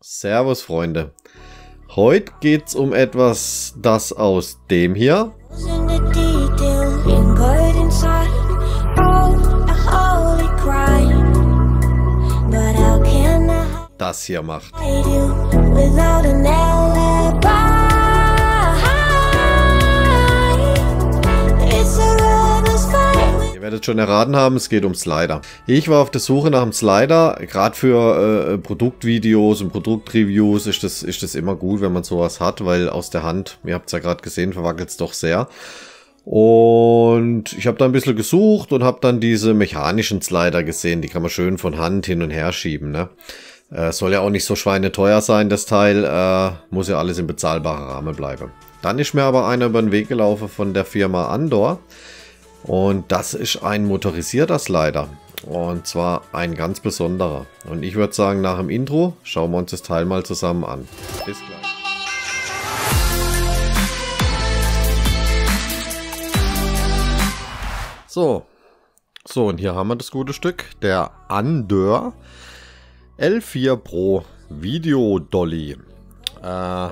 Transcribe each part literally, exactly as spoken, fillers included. Servus Freunde, heute geht's um etwas, das aus dem hier das hier macht. Ihr werdet schon erraten haben, es geht um Slider. Ich war auf der Suche nach einem Slider. Gerade für äh, Produktvideos und Produktreviews ist das, ist das immer gut, wenn man sowas hat, weil aus der Hand, ihr habt es ja gerade gesehen, verwackelt es doch sehr. Und ich habe da ein bisschen gesucht und habe dann diese mechanischen Slider gesehen. Die kann man schön von Hand hin und her schieben. Ne? Äh, soll ja auch nicht so schweineteuer sein, das Teil. Äh, muss ja alles im bezahlbaren Rahmen bleiben. Dann ist mir aber einer über den Weg gelaufen von der Firma Andoer. Und das ist ein motorisierter Slider. Und zwar ein ganz besonderer. Und ich würde sagen, nach dem Intro schauen wir uns das Teil mal zusammen an. Bis gleich. So. So, und hier haben wir das gute Stück. Der Andoer L vier Pro Video Dolly. Äh...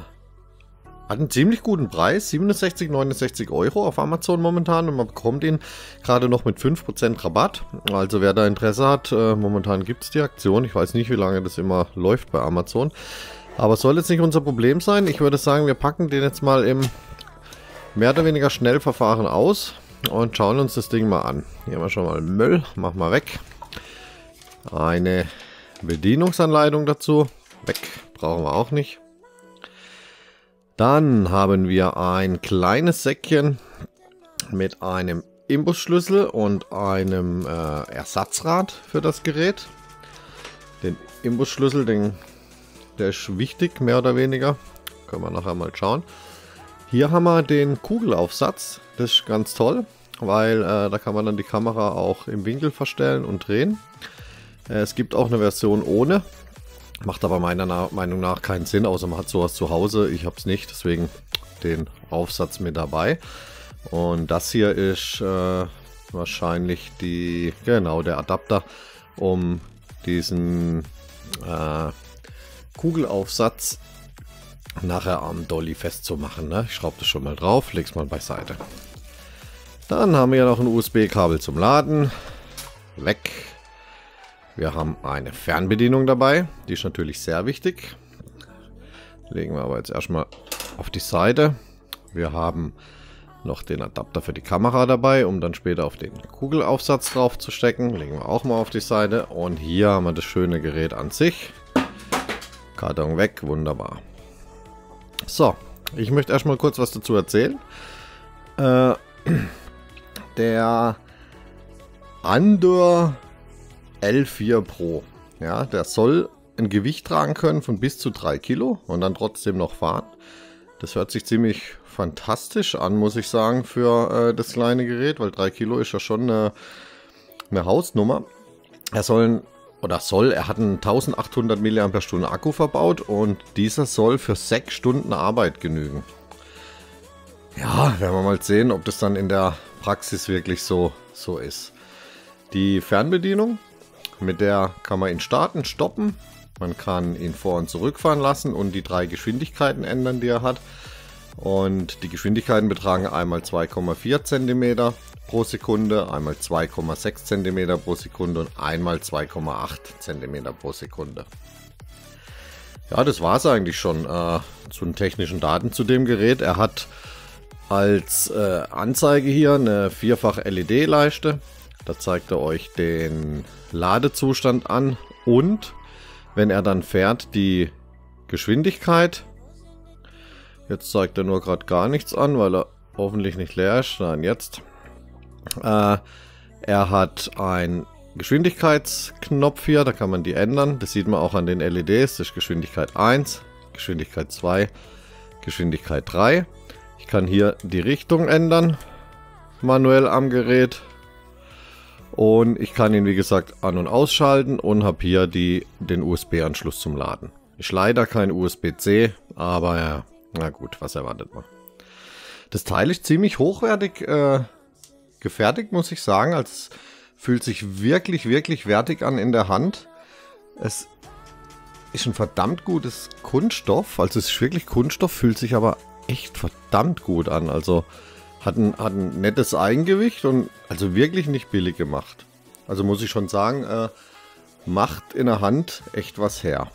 Hat einen ziemlich guten Preis, siebenundsechzig, neunundsechzig Euro auf Amazon momentan, und man bekommt ihn gerade noch mit fünf Prozent Rabatt. Also wer da Interesse hat, äh, momentan gibt es die Aktion. Ich weiß nicht, wie lange das immer läuft bei Amazon. Aber soll jetzt nicht unser Problem sein. Ich würde sagen, wir packen den jetzt mal im mehr oder weniger Schnellverfahren aus und schauen uns das Ding mal an. Hier haben wir schon mal Müll, mach mal weg. Eine Bedienungsanleitung dazu, weg, brauchen wir auch nicht. Dann haben wir ein kleines Säckchen mit einem Imbusschlüssel und einem äh, Ersatzrad für das Gerät. Den Imbusschlüssel, den, der ist wichtig, mehr oder weniger. Können wir nachher mal schauen. Hier haben wir den Kugelaufsatz. Das ist ganz toll, weil äh, da kann man dann die Kamera auch im Winkel verstellen und drehen. Äh, es gibt auch eine Version ohne. Macht aber meiner Na- Meinung nach keinen Sinn, außer man hat sowas zu Hause. Ich habe es nicht, deswegen den Aufsatz mit dabei. Und das hier ist äh, wahrscheinlich die, genau, der Adapter, um diesen äh, Kugelaufsatz nachher am Dolly festzumachen. Ne? Ich schraube das schon mal drauf, lege es mal beiseite. Dann haben wir noch ein U S B-Kabel zum Laden. Weg. Wir haben eine Fernbedienung dabei, die ist natürlich sehr wichtig. Legen wir aber jetzt erstmal auf die Seite. Wir haben noch den Adapter für die Kamera dabei, um dann später auf den Kugelaufsatz drauf zu stecken. Legen wir auch mal auf die Seite. Und hier haben wir das schöne Gerät an sich. Karton weg, wunderbar. So, ich möchte erstmal kurz was dazu erzählen. Äh, der Andoer L vier Pro, ja, der soll ein Gewicht tragen können von bis zu drei Kilo und dann trotzdem noch fahren. Das hört sich ziemlich fantastisch an, muss ich sagen, für äh, das kleine Gerät, weil drei Kilo ist ja schon eine, eine Hausnummer. Er soll, oder soll, er hat einen eintausendachthundert Milliampere-Stunden Akku verbaut, und dieser soll für sechs Stunden Arbeit genügen. Ja, werden wir mal sehen, ob das dann in der Praxis wirklich so, so ist. Die Fernbedienung, mit der kann man ihn starten, stoppen, man kann ihn vor- und zurückfahren lassen und die drei Geschwindigkeiten ändern, die er hat. Und die Geschwindigkeiten betragen einmal zwei Komma vier Zentimeter pro Sekunde, einmal zwei Komma sechs Zentimeter pro Sekunde und einmal zwei Komma acht Zentimeter pro Sekunde. Ja, das war es eigentlich schon äh, zu den technischen Daten zu dem Gerät. Er hat als äh, Anzeige hier eine Vierfach-L E D-Leiste. Da zeigt er euch den Ladezustand an und, wenn er dann fährt, die Geschwindigkeit. Jetzt zeigt er nur gerade gar nichts an, weil er hoffentlich nicht leer ist. Nein, jetzt. Äh, er hat einen Geschwindigkeitsknopf hier, da kann man die ändern. Das sieht man auch an den L E Ds. Das ist Geschwindigkeit eins, Geschwindigkeit zwei, Geschwindigkeit drei. Ich kann hier die Richtung ändern, manuell am Gerät. Und ich kann ihn, wie gesagt, an- und ausschalten und habe hier die, den U S B-Anschluss zum Laden. Ist leider kein U S B C, aber ja, na gut, was erwartet man. Das Teil ist ziemlich hochwertig äh, gefertigt, muss ich sagen. Also es fühlt sich wirklich, wirklich wertig an in der Hand. Es Ist ein verdammt gutes Kunststoff. Also es ist wirklich Kunststoff, fühlt sich aber echt verdammt gut an. Also hat ein, hat ein nettes Eigengewicht und also wirklich nicht billig gemacht. Also muss ich schon sagen, äh, macht in der Hand echt was her.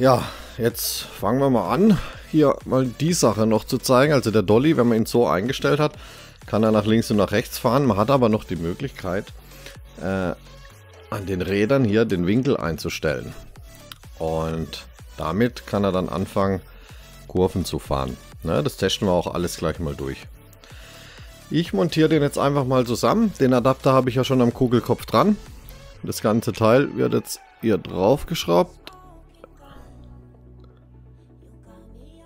Ja, jetzt fangen wir mal an, hier mal die Sache noch zu zeigen. Also der Dolly, wenn man ihn so eingestellt hat, kann er nach links und nach rechts fahren. Man hat aber noch die Möglichkeit, äh, an den Rädern hier den Winkel einzustellen. Und damit kann er dann anfangen, Kurven zu fahren. Ne, das testen wir auch alles gleich mal durch. Ich montiere den jetzt einfach mal zusammen. Den Adapter habe ich ja schon am Kugelkopf dran. Das ganze Teil wird jetzt hier drauf geschraubt.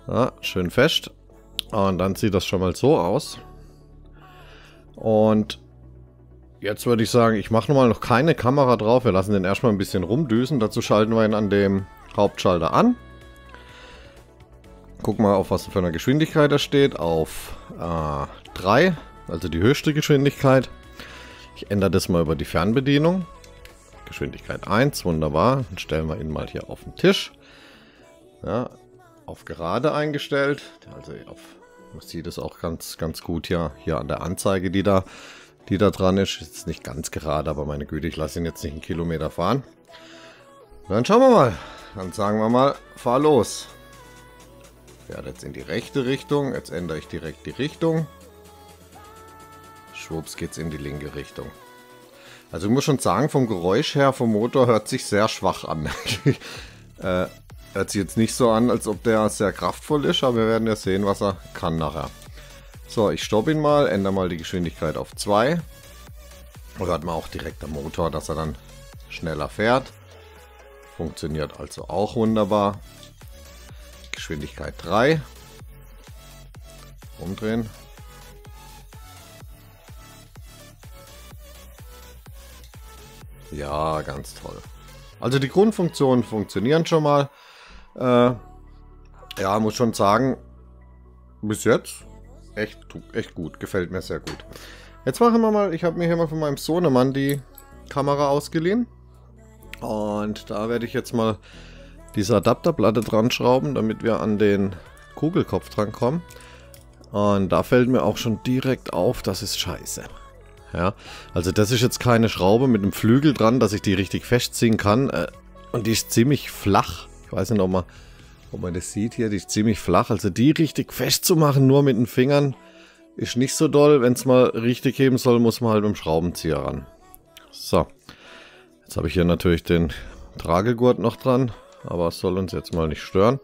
Ja, schön fest. Und dann sieht das schon mal so aus. Und jetzt würde ich sagen, ich mache nochmal noch keine Kamera drauf. Wir lassen den erstmal ein bisschen rumdüsen. Dazu schalten wir ihn an dem Hauptschalter an. Gucken wir, auf was für eine Geschwindigkeit er steht. Auf äh, drei. Also die höchste Geschwindigkeit. Ich ändere das mal über die Fernbedienung. Geschwindigkeit eins, wunderbar. Dann stellen wir ihn mal hier auf den Tisch. Ja, auf gerade eingestellt. Also auf, man sieht es auch ganz, ganz gut hier, hier an der Anzeige, die da, die da dran ist. Ist nicht ganz gerade, aber meine Güte, ich lasse ihn jetzt nicht einen Kilometer fahren. Dann schauen wir mal. Dann sagen wir mal, fahr los. Fährt jetzt in die rechte Richtung. Jetzt ändere ich direkt die Richtung. Schwupps geht's in die linke Richtung. Also ich muss schon sagen, vom Geräusch her, vom Motor hört sich sehr schwach an. äh, hört sich jetzt nicht so an, als ob der sehr kraftvoll ist, aber wir werden ja sehen, was er kann nachher. So, ich stoppe ihn mal, ändere mal die Geschwindigkeit auf zwei. Hört man auch direkt am Motor, dass er dann schneller fährt. Funktioniert also auch wunderbar. Geschwindigkeit drei. Umdrehen. Ja, ganz toll. Also die Grundfunktionen funktionieren schon mal. Äh, ja, muss schon sagen, bis jetzt echt, echt gut. Gefällt mir sehr gut. Jetzt machen wir mal, ich habe mir hier mal von meinem Sohnemann die Kamera ausgeliehen. Und da werde ich jetzt mal diese Adapterplatte dran schrauben, damit wir an den Kugelkopf dran kommen. Und da fällt mir auch schon direkt auf, das ist scheiße. Ja, also das ist jetzt keine Schraube mit einem Flügel dran, dass ich die richtig festziehen kann. Und die ist ziemlich flach. Ich weiß nicht, ob man, ob man das sieht hier. Die ist ziemlich flach. Also die richtig festzumachen, nur mit den Fingern, ist nicht so doll. Wenn es mal richtig heben soll, muss man halt mit dem Schraubenzieher ran. So, jetzt habe ich hier natürlich den Tragegurt noch dran. Aber es soll uns jetzt mal nicht stören.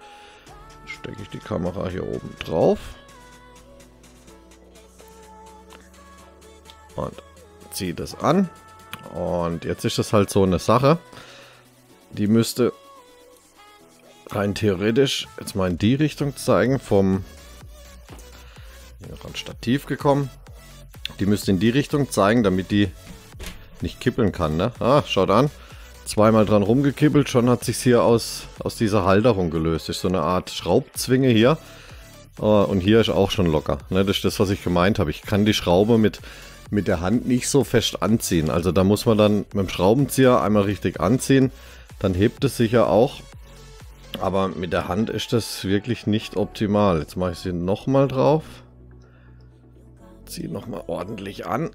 Stecke ich die Kamera hier oben drauf. Und ziehe das an. Und jetzt ist das halt so eine Sache. Die müsste rein theoretisch jetzt mal in die Richtung zeigen. Vom hier noch ans Stativ gekommen. Die müsste in die Richtung zeigen, damit die nicht kippeln kann. Ne? Ah, schaut an. Zweimal dran rumgekippelt, schon hat sich hier aus, aus dieser Halterung gelöst. Ist so eine Art Schraubzwinge hier. Und hier ist auch schon locker. Das ist das, was ich gemeint habe. Ich kann die Schraube mit, mit der Hand nicht so fest anziehen. Also da muss man dann mit dem Schraubenzieher einmal richtig anziehen. Dann hebt es sicher auch. Aber mit der Hand ist das wirklich nicht optimal. Jetzt mache ich sie nochmal drauf. Ziehe nochmal ordentlich an.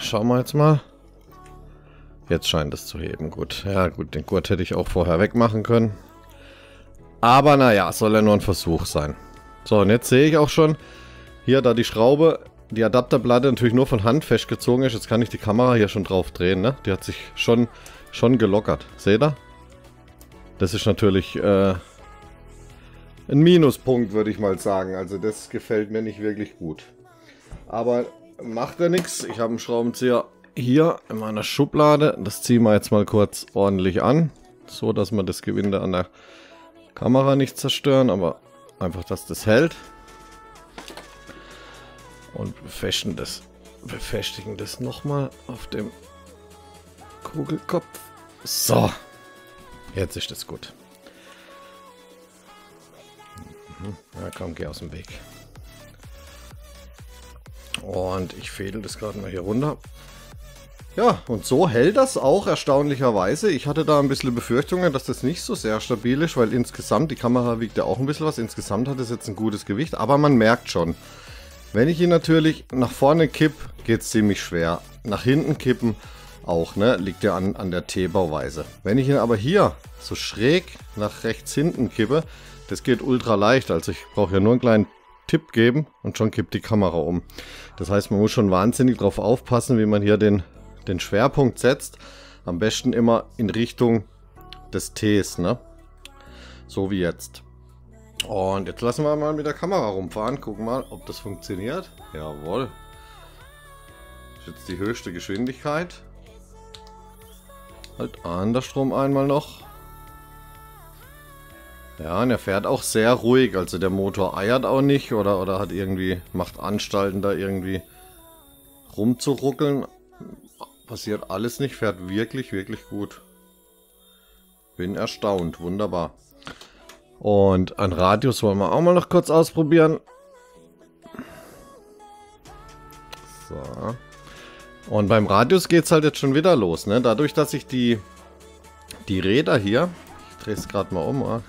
Schauen wir jetzt mal. Jetzt scheint es zu heben. Gut, ja gut, den Gurt hätte ich auch vorher wegmachen können. Aber naja, soll ja nur ein Versuch sein. So, und jetzt sehe ich auch schon, hier da die Schraube, die Adapterplatte natürlich nur von Hand festgezogen ist. Jetzt kann ich die Kamera hier schon drauf drehen, ne? Die hat sich schon, schon gelockert. Seht ihr? Das ist natürlich äh, ein Minuspunkt, würde ich mal sagen. Also das gefällt mir nicht wirklich gut. Aber macht ja nichts. Ich habe einen Schraubenzieher hier in meiner Schublade, das ziehen wir jetzt mal kurz ordentlich an, so dass wir das Gewinde an der Kamera nicht zerstören, aber einfach, dass das hält. Und befestigen das, befestigen das nochmal auf dem Kugelkopf. So, jetzt ist das gut. Ja, komm, geh aus dem Weg. Und ich fädel das gerade mal hier runter. Ja, und so hält das auch erstaunlicherweise. Ich hatte da ein bisschen Befürchtungen, dass das nicht so sehr stabil ist, weil insgesamt, die Kamera wiegt ja auch ein bisschen was, insgesamt hat es jetzt ein gutes Gewicht, aber man merkt schon, wenn ich ihn natürlich nach vorne kipp, geht es ziemlich schwer. Nach hinten kippen auch, ne, liegt ja an, an der T-Bauweise. Wenn ich ihn aber hier so schräg nach rechts hinten kippe, das geht ultra leicht, also ich brauche ja nur einen kleinen Tipp geben und schon kippt die Kamera um. Das heißt, man muss schon wahnsinnig drauf aufpassen, wie man hier den, den Schwerpunkt setzt. Am besten immer in Richtung des Ts, ne? So wie jetzt. Und jetzt lassen wir mal mit der Kamera rumfahren, gucken mal, ob das funktioniert. Jawohl. Das ist jetzt die höchste Geschwindigkeit. Halt andersrum einmal noch. Ja, und er fährt auch sehr ruhig, also der Motor eiert auch nicht oder, oder hat irgendwie, macht Anstalten da irgendwie rumzuruckeln. Passiert alles nicht, fährt wirklich, wirklich gut. Bin erstaunt, wunderbar. Und ein Radius wollen wir auch mal noch kurz ausprobieren. So. Und beim Radius geht es halt jetzt schon wieder los, ne? Dadurch, dass ich die, die Räder hier, ich drehe es gerade mal um, ah.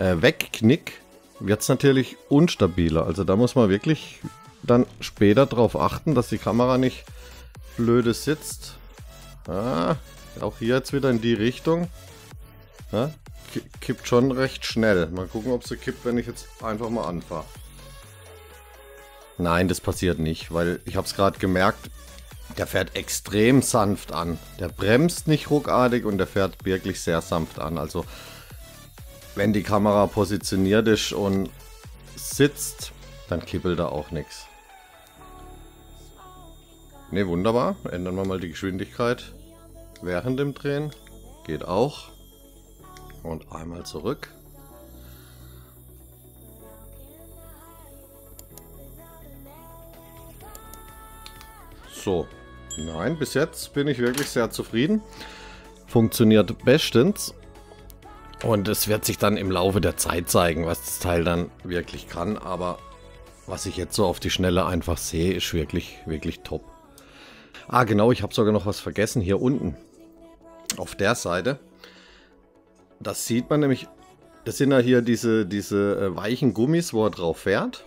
Äh, wegknick, wird es natürlich unstabiler. Also da muss man wirklich dann später drauf achten, dass die Kamera nicht blöde sitzt. Ah, auch hier jetzt wieder in die Richtung. Ja, kippt schon recht schnell. Mal gucken, ob sie kippt, wenn ich jetzt einfach mal anfahre. Nein, das passiert nicht, weil ich habe es gerade gemerkt, der fährt extrem sanft an. Der bremst nicht ruckartig und der fährt wirklich sehr sanft an. Also wenn die Kamera positioniert ist und sitzt, dann kippelt da auch nichts. Ne, wunderbar. Ändern wir mal die Geschwindigkeit während dem Drehen. Geht auch. Und einmal zurück. So. Nein, bis jetzt bin ich wirklich sehr zufrieden. Funktioniert bestens. Und es wird sich dann im Laufe der Zeit zeigen, was das Teil dann wirklich kann. Aber was ich jetzt so auf die Schnelle einfach sehe, ist wirklich, wirklich top. Ah genau, ich habe sogar noch was vergessen. Hier unten, auf der Seite. Das sieht man nämlich, das sind ja hier diese, diese weichen Gummis, wo er drauf fährt.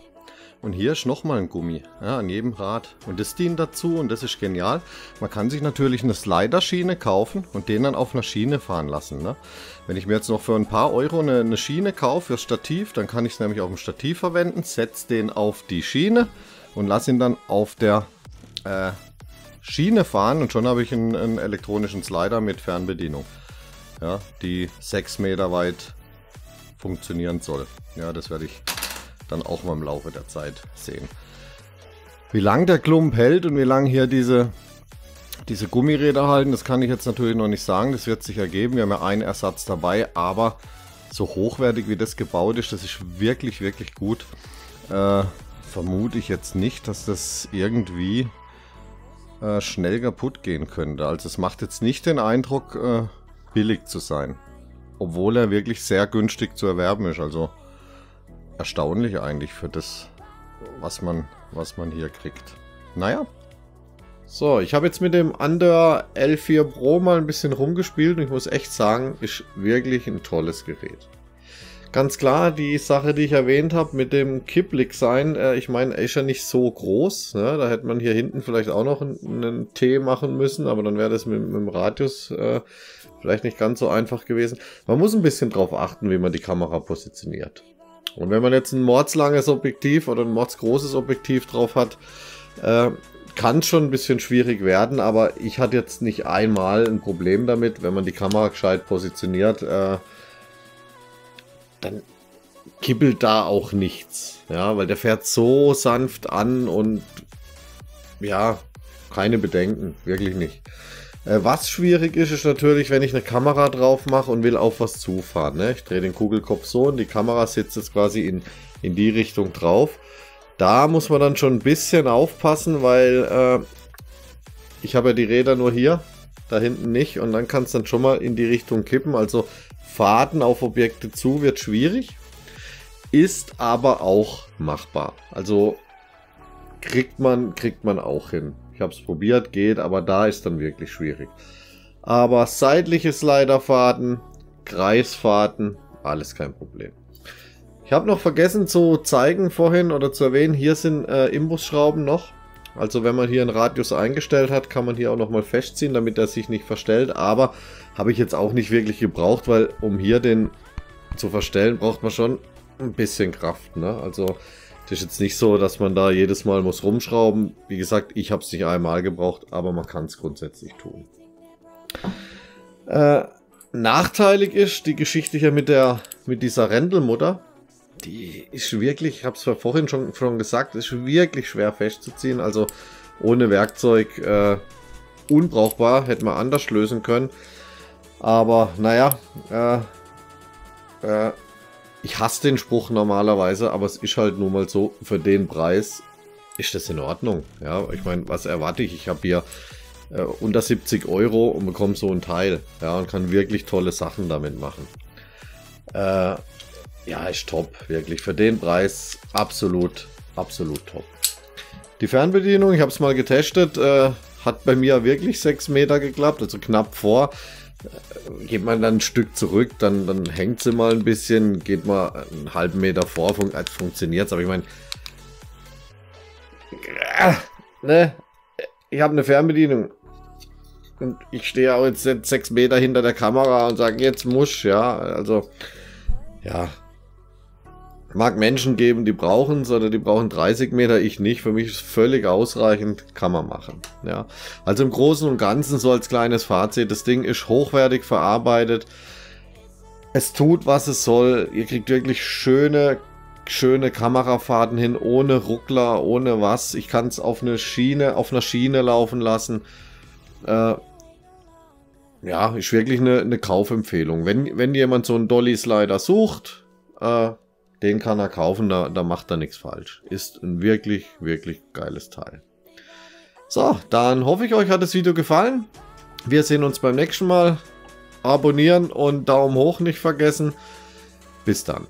Und hier ist nochmal ein Gummi, ja, an jedem Rad. Und das dient dazu und das ist genial. Man kann sich natürlich eine Slider-Schiene kaufen und den dann auf einer Schiene fahren lassen. Ne? Wenn ich mir jetzt noch für ein paar Euro eine, eine Schiene kaufe fürs Stativ, dann kann ich es nämlich auf dem Stativ verwenden, setze den auf die Schiene und lasse ihn dann auf der äh, Schiene fahren. Und schon habe ich einen, einen elektronischen Slider mit Fernbedienung, ja, die sechs Meter weit funktionieren soll. Ja, das werde ich dann auch mal im Laufe der Zeit sehen. Wie lang der Klump hält und wie lange hier diese, diese Gummiräder halten, das kann ich jetzt natürlich noch nicht sagen. Das wird sich ergeben. Wir haben ja einen Ersatz dabei, aber so hochwertig wie das gebaut ist, das ist wirklich, wirklich gut. Äh, vermute ich jetzt nicht, dass das irgendwie äh, schnell kaputt gehen könnte. Also es macht jetzt nicht den Eindruck, äh, billig zu sein. Obwohl er wirklich sehr günstig zu erwerben ist. Also erstaunlich eigentlich für das, was man, was man hier kriegt. Naja. So, ich habe jetzt mit dem Andoer L vier Pro mal ein bisschen rumgespielt und ich muss echt sagen, ist wirklich ein tolles Gerät. Ganz klar, die Sache, die ich erwähnt habe mit dem Kipplig sein, äh, ich meine, er ist ja nicht so groß, ne? Da hätte man hier hinten vielleicht auch noch einen T machen müssen, aber dann wäre das mit, mit dem Radius äh, vielleicht nicht ganz so einfach gewesen. Man muss ein bisschen drauf achten, wie man die Kamera positioniert. Und wenn man jetzt ein mordslanges Objektiv oder ein mordsgroßes Objektiv drauf hat, äh, kann es schon ein bisschen schwierig werden, aber ich hatte jetzt nicht einmal ein Problem damit, wenn man die Kamera gescheit positioniert, äh, dann kippelt da auch nichts, ja, weil der fährt so sanft an und ja, keine Bedenken, wirklich nicht. Was schwierig ist, ist natürlich, wenn ich eine Kamera drauf mache und will auf was zufahren. Ne? Ich drehe den Kugelkopf so und die Kamera sitzt jetzt quasi in, in die Richtung drauf. Da muss man dann schon ein bisschen aufpassen, weil äh, ich habe ja die Räder nur hier, da hinten nicht. Und dann kann es dann schon mal in die Richtung kippen. Also Fahrten auf Objekte zu wird schwierig, ist aber auch machbar. Also kriegt man, kriegt man auch hin. Ich habe es probiert, geht, aber da ist dann wirklich schwierig. Aber seitliche Sliderfahrten, Kreisfahrten, alles kein Problem. Ich habe noch vergessen zu zeigen vorhin oder zu erwähnen, hier sind äh, Imbusschrauben noch. Also wenn man hier einen Radius eingestellt hat, kann man hier auch nochmal festziehen, damit er sich nicht verstellt. Aber habe ich jetzt auch nicht wirklich gebraucht, weil um hier den zu verstellen, braucht man schon ein bisschen Kraft, ne? Also das ist jetzt nicht so, dass man da jedes Mal muss rumschrauben. Wie gesagt, ich habe es nicht einmal gebraucht, aber man kann es grundsätzlich tun. Äh, nachteilig ist die Geschichte hier mit, der, mit dieser Rändelmutter. Die ist wirklich, ich habe es ja vorhin schon, schon gesagt, ist wirklich schwer festzuziehen. Also ohne Werkzeug äh, unbrauchbar, hätte man anders lösen können. Aber naja, äh, äh, ich hasse den Spruch normalerweise, aber es ist halt nun mal so, für den Preis ist das in Ordnung. Ja, ich meine, was erwarte ich? Ich habe hier äh, unter siebzig Euro und bekomme so ein Teil. Ja, und kann wirklich tolle Sachen damit machen. Äh, Ja, ist top, wirklich. Für den Preis absolut, absolut top. Die Fernbedienung, ich habe es mal getestet, äh, hat bei mir wirklich sechs Meter geklappt, also knapp vor. Äh, geht man dann ein Stück zurück, dann, dann hängt sie mal ein bisschen, geht mal einen halben Meter vor, fun als funktioniert es. Aber ich meine, äh, ne? Ich habe eine Fernbedienung. Und ich stehe auch jetzt sechs Meter hinter der Kamera und sage, jetzt muss, ja, also, ja. Mag Menschen geben, die brauchen es oder die brauchen dreißig Meter, ich nicht. Für mich ist es völlig ausreichend, kann man machen. Ja. Also im Großen und Ganzen, so als kleines Fazit, das Ding ist hochwertig verarbeitet. Es tut, was es soll. Ihr kriegt wirklich schöne, schöne Kamerafahrten hin, ohne Ruckler, ohne was. Ich kann es auf eine Schiene, auf einer Schiene laufen lassen. Äh, ja, ist wirklich eine, eine Kaufempfehlung. Wenn, wenn jemand so einen Dolly-Slider sucht, äh, den kann er kaufen, da, da macht er nichts falsch. Ist ein wirklich, wirklich geiles Teil. So, dann hoffe ich, euch hat das Video gefallen. Wir sehen uns beim nächsten Mal. Abonnieren und Daumen hoch nicht vergessen. Bis dann.